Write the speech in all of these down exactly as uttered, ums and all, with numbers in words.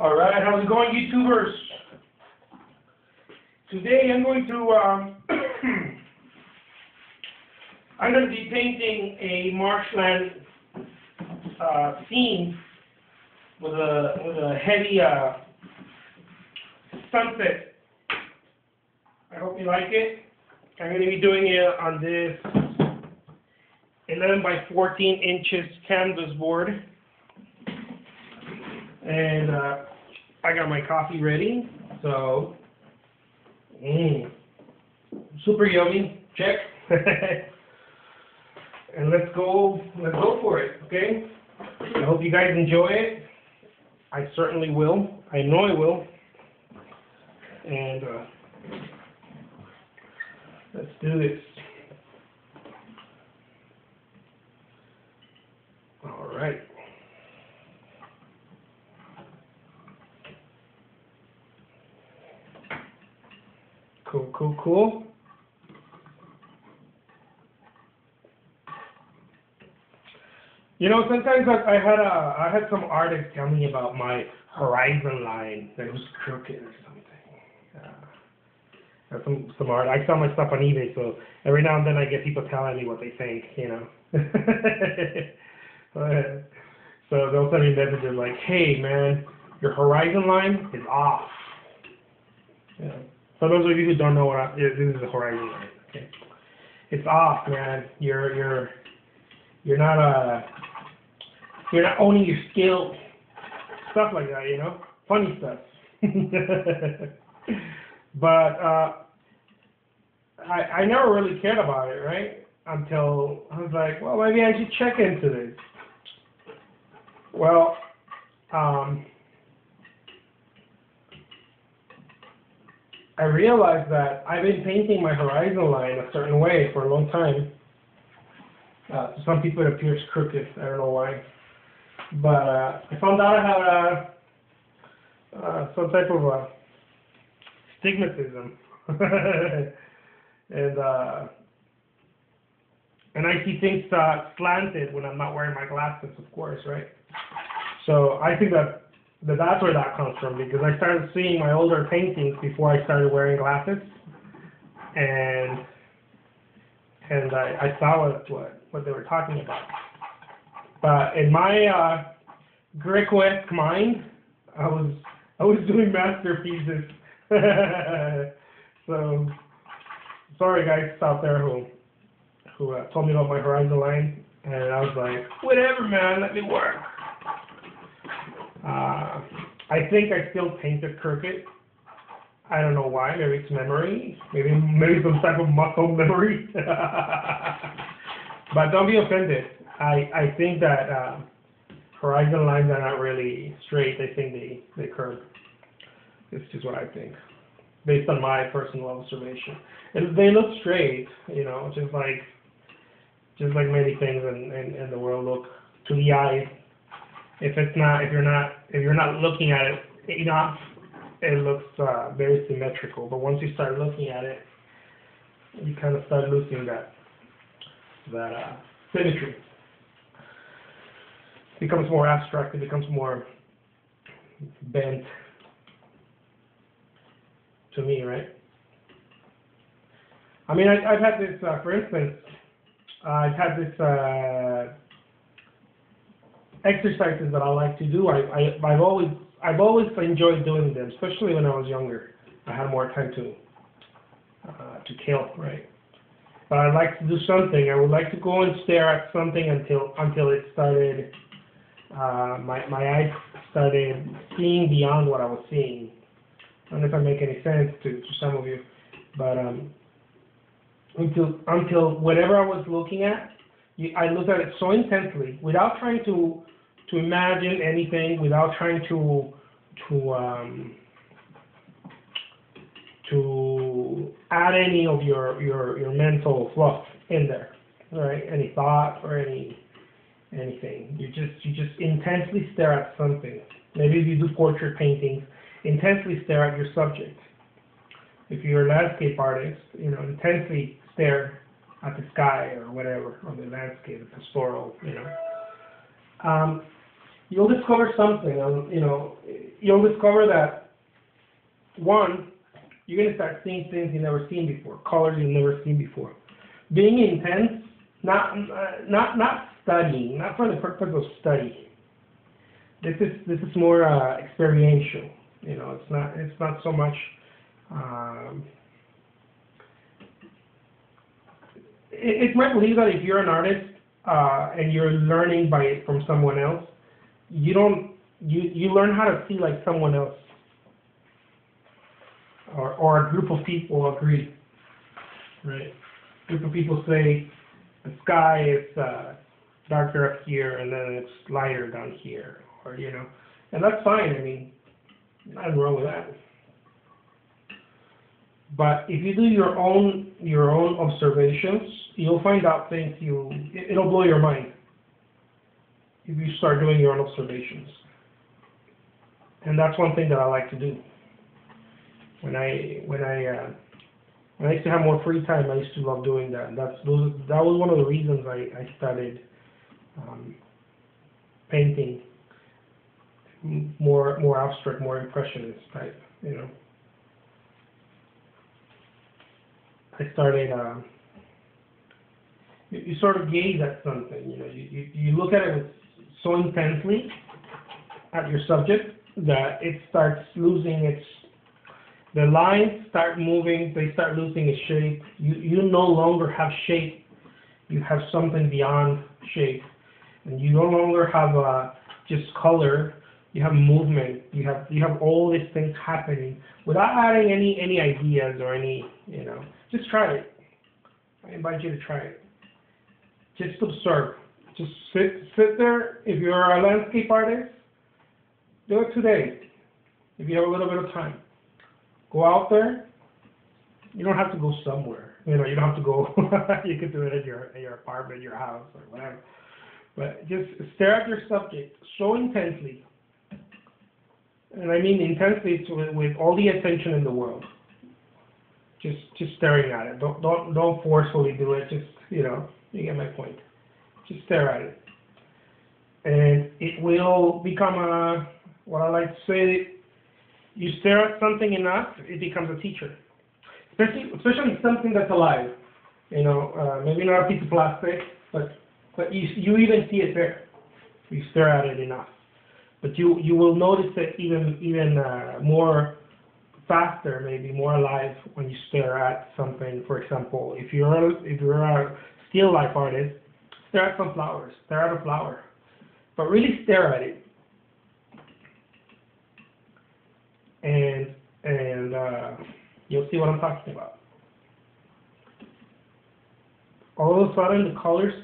All right, how's it going, YouTubers? Today I'm going to um, I'm going to be painting a marshland uh, scene with a with a heavy uh, sunset. I hope you like it. I'm going to be doing it on this eleven by fourteen inches canvas board, and uh, I got my coffee ready, so mm, super yummy. Check. And let's go. Let's go for it. Okay. I hope you guys enjoy it. I certainly will. I know I will. And uh, let's do this. All right. Cool, cool, cool. You know, sometimes I, I had a, I had some artists tell me about my horizon line that was crooked or something. Uh, some some art. I sell my stuff on eBay, so every now and then I get people telling me what they think. You know. So they'll send me messages like, "Hey, man, your horizon line is off." Yeah. For those of you who don't know what I, this is, the horizon line. Okay. It's off, man. You're you're you're not uh you're not owning your skill, stuff like that, you know, funny stuff. But uh, I I never really cared about it, right? Until I was like, well, maybe I should check into this. Well, um. I realized that I've been painting my horizon line a certain way for a long time. Uh, to some people it appears crooked, I don't know why. But uh, I found out I had a, uh, some type of uh, stigmatism. and, uh, and I see things uh, slanted when I'm not wearing my glasses, of course, right? So I think that But that's where that comes from, because I started seeing my older paintings before I started wearing glasses, and and I, I saw what, what what they were talking about. But in my uh, Greco-esque mind, I was I was doing masterpieces. So sorry, guys out there who who uh, told me about my horizon line, and I was like, whatever, man, let me work. Uh, I think I still painted crooked. I don't know why. Maybe it's memory. Maybe maybe some type of muscle memory. But don't be offended. I, I think that uh, horizon lines are not really straight. I think they, they curve. It's just what I think, based on my personal observation. And they look straight, you know, just like just like many things in, in, in the world look to the eye. If it's not, if you're not, if you're not looking at it enough, it looks uh, very symmetrical. But once you start looking at it, you kind of start losing that that uh, symmetry. It becomes more abstract. It becomes more bent. To me, right? I mean, I, I've had this, uh, for instance, uh, I've had this. Uh, Exercises that I like to do. I, I I've always I've always enjoyed doing them, especially when I was younger. I had more time to uh, to kill, right? But I'd like to do something. I would like to go and stare at something until until it started. Uh, my my eyes started seeing beyond what I was seeing. I don't know if I make any sense to, to some of you, but um, until until whatever I was looking at. I looked at it so intensely, without trying to to imagine anything, without trying to to um, to add any of your, your your mental fluff in there, right? Any thought or any anything. You just you just intensely stare at something. Maybe if you do portrait paintings, intensely stare at your subject. If you're a landscape artist, you know, intensely stare at the sky or whatever, or the landscape, the pastoral, you know. Um, you'll discover something, you know, you'll discover that, one, you're going to start seeing things you've never seen before, colors you've never seen before. Being intense, not, not, not studying, not for the purpose of study. This is, this is more uh, experiential. You know, it's not, it's not so much, um, it, it's my belief that if you're an artist uh, and you're learning by it from someone else, you don't, you, you learn how to see like someone else or, or a group of people agree, right? A group of people say the sky is uh, darker up here and then it's lighter down here, or, you know, and that's fine. I mean, nothing wrong with that. But if you do your own your own observations, you'll find out things you it, it'll blow your mind if you start doing your own observations. And that's one thing that I like to do. When I when I uh, when I used to have more free time, I used to love doing that. That's those that was one of the reasons I I started um, painting. More, more abstract, more impressionist type, you know. I started. Uh, you, you sort of gaze at something, you know. You, you you look at it so intensely at your subject that it starts losing its. The lines start moving. They start losing its shape. You you no longer have shape. You have something beyond shape, and you no longer have uh, just color. You have movement. You have you have all these things happening without adding any any ideas or any you know. Just try it. I invite you to try it. Just observe. Just sit sit there. If you're a landscape artist, do it today. If you have a little bit of time, go out there. You don't have to go somewhere. You know you don't have to go. You can do it at your at your apartment, your house, or whatever. But just stare at your subject so intensely. And I mean intensely, with, with all the attention in the world. Just, just staring at it. Don't, don't, don't forcefully do it. Just, you know, you get my point. Just stare at it, and it will become a. What I like to say, you stare at something enough, it becomes a teacher. Especially, especially something that's alive. You know, uh, maybe not a piece of plastic, but, but you, you even see it there. You stare at it enough. But you, you will notice it even even uh, more faster, maybe more alive when you stare at something. For example, if you're a, if you're a still life artist, stare at some flowers, stare at a flower, but really stare at it. And and uh, you'll see what I'm talking about. All of a sudden, the colors,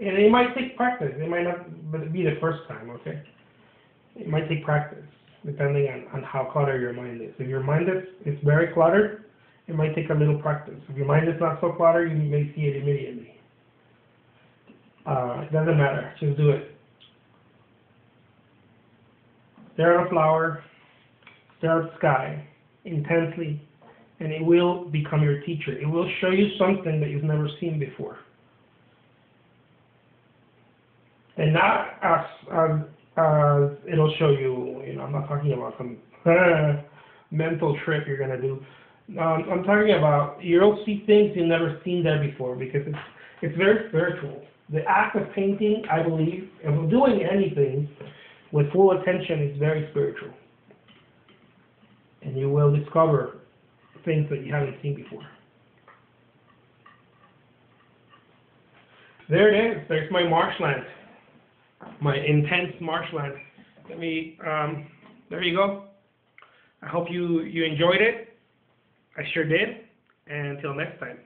and it might take practice. It might not be the first time, okay? It might take practice, depending on, on how cluttered your mind is. If your mind is, is very cluttered, it might take a little practice. If your mind is not so cluttered, you may see it immediately. Uh, it doesn't matter. Just do it. Stare at a flower, stare at the sky intensely, and it will become your teacher. It will show you something that you've never seen before. And not as... as Uh, it'll show you, you know, I'm not talking about some mental trip you're going to do. Um, I'm talking about, you'll see things you've never seen there before, because it's, it's very spiritual. The act of painting, I believe, and doing anything with full attention is very spiritual. And you will discover things that you haven't seen before. There it is. There's my marshland. My intense marshland. Let me. Um, there you go. I hope you you enjoyed it. I sure did. And until next time.